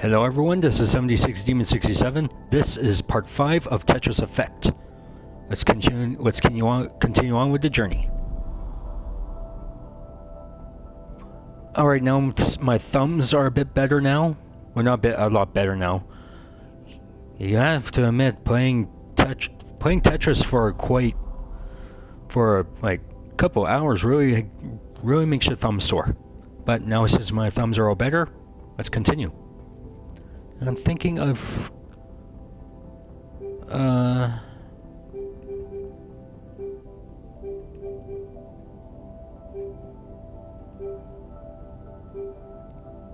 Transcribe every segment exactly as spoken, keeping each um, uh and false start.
Hello everyone, this is seventy-six Demon sixty-seven. This is part five of Tetris Effect. Let's continue let's continue on continue on with the journey. Alright, now my thumbs are a bit better now. Well, not a bit, a lot better now. You have to admit, playing Tetris playing Tetris for quite for like a couple hours really really makes your thumbs sore. But now since my thumbs are all better, let's continue. I'm thinking of, uh,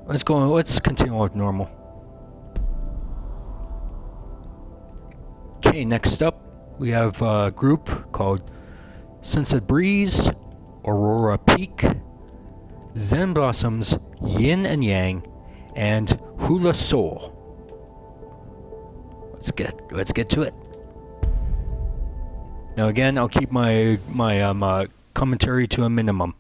let's go, let's continue with normal. Okay, next up, we have a group called Sunset Breeze, Aurora Peak, Zen Blossoms, Yin and Yang, and Hula Soul. Let's get let's get to it. Now again, I'll keep my my um, uh, commentary to a minimum.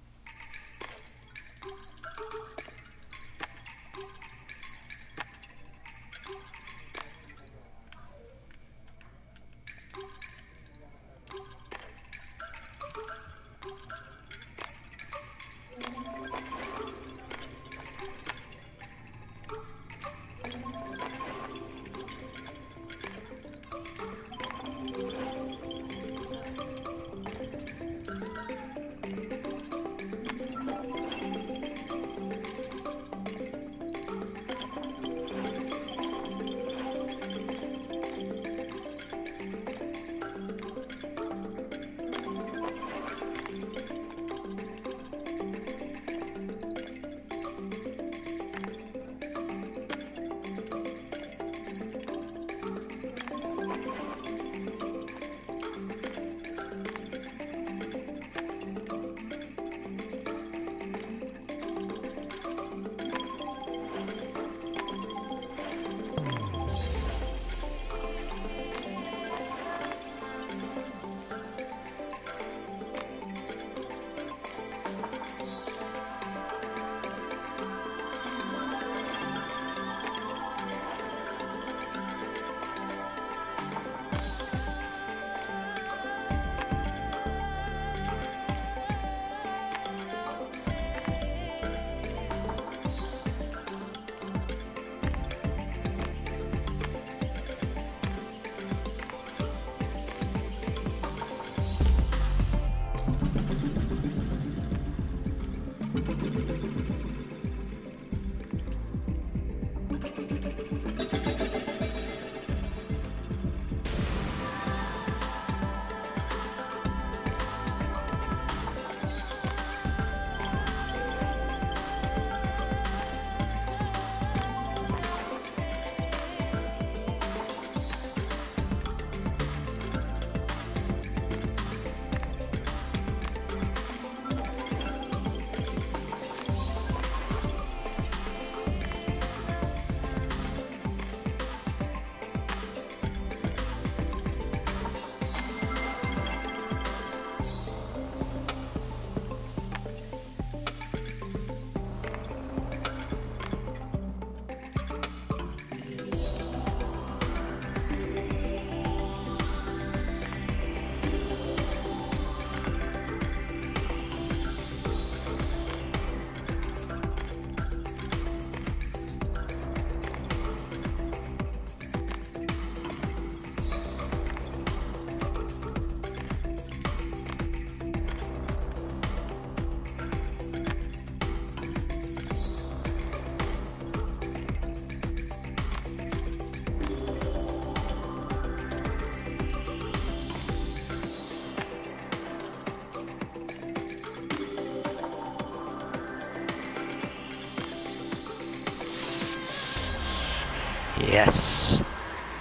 Yes.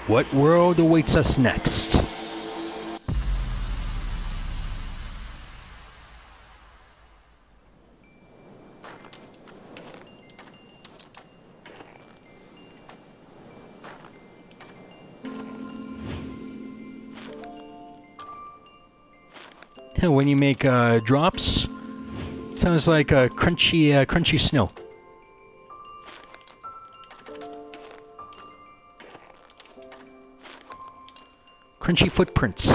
What world awaits us next? When you make uh, drops, it sounds like a uh, crunchy, uh, crunchy snow. Crunchy footprints.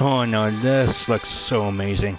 Oh no, this looks so amazing.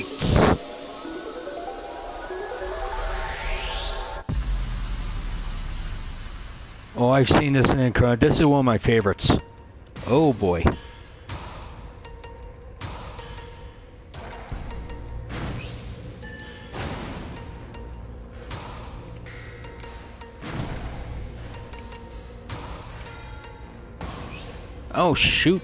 great. Oh, I've seen this in Incredible. This is one of my favorites. Oh boy. Oh shoot.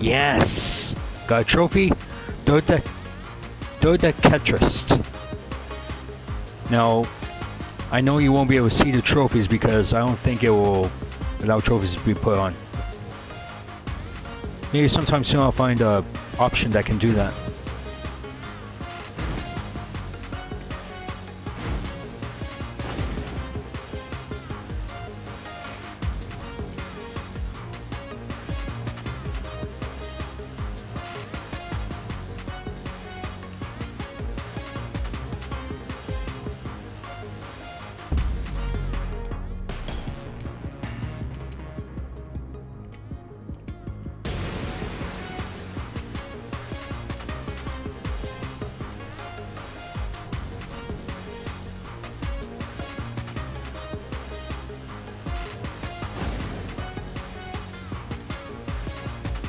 Yes! Got a trophy? Dodeca... Dodecatrist. Now, I know you won't be able to see the trophies because I don't think it will allow trophies to be put on. Maybe sometime soon I'll find an option that can do that.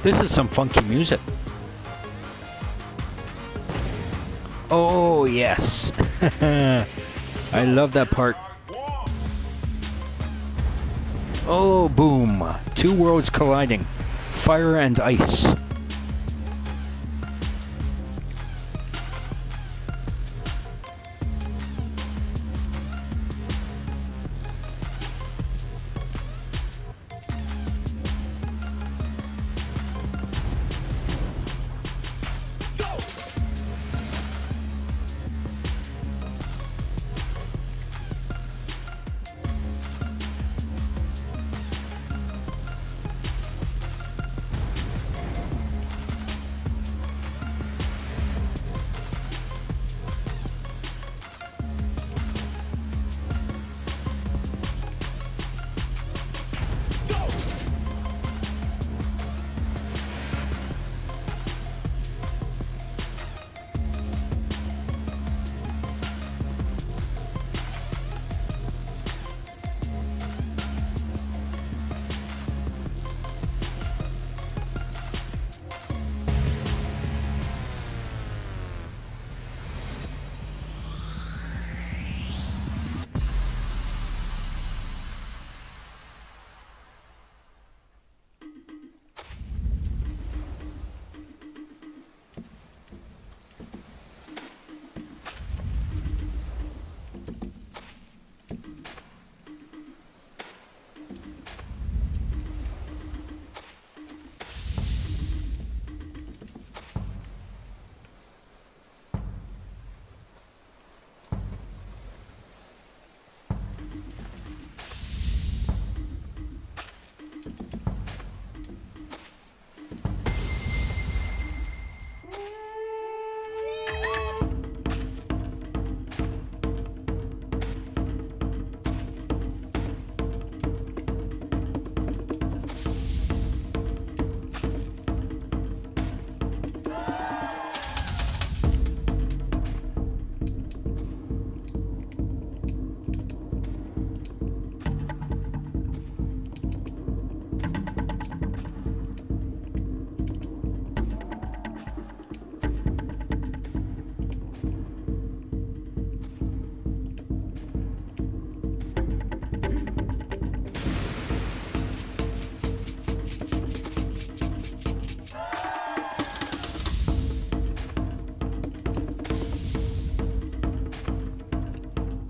This is some funky music. Oh, yes. I love that part. Oh, boom. Two worlds colliding. Fire and ice.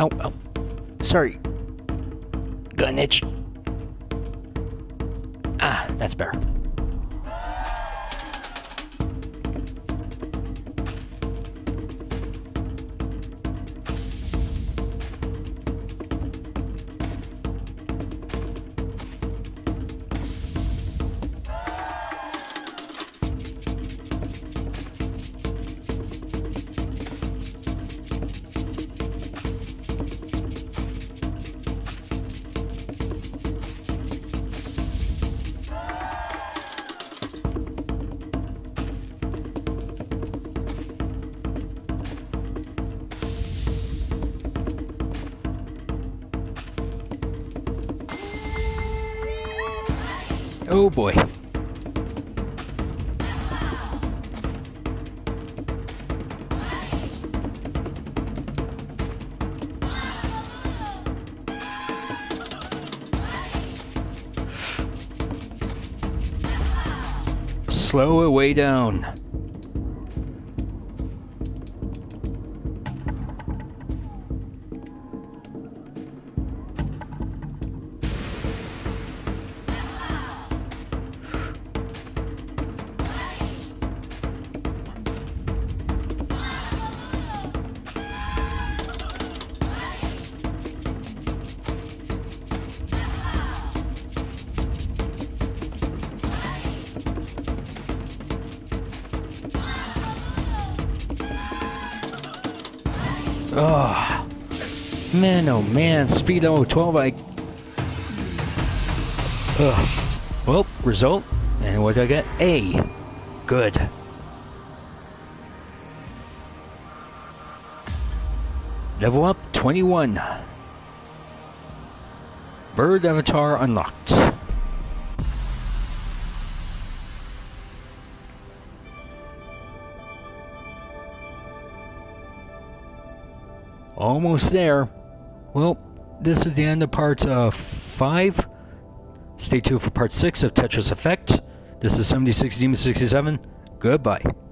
Ow, ow. Sorry. Got an itch. Ah, that's better. Oh boy. Slow way down. Oh man, oh man, speedo twelve. I Ugh. Well, result, and what do I get? A. Good. Level up twenty-one. Bird avatar unlocked. Almost there. Well, this is the end of part uh, five. Stay tuned for part six of Tetris Effect. This is seventy-six Demon sixty-seven. Goodbye.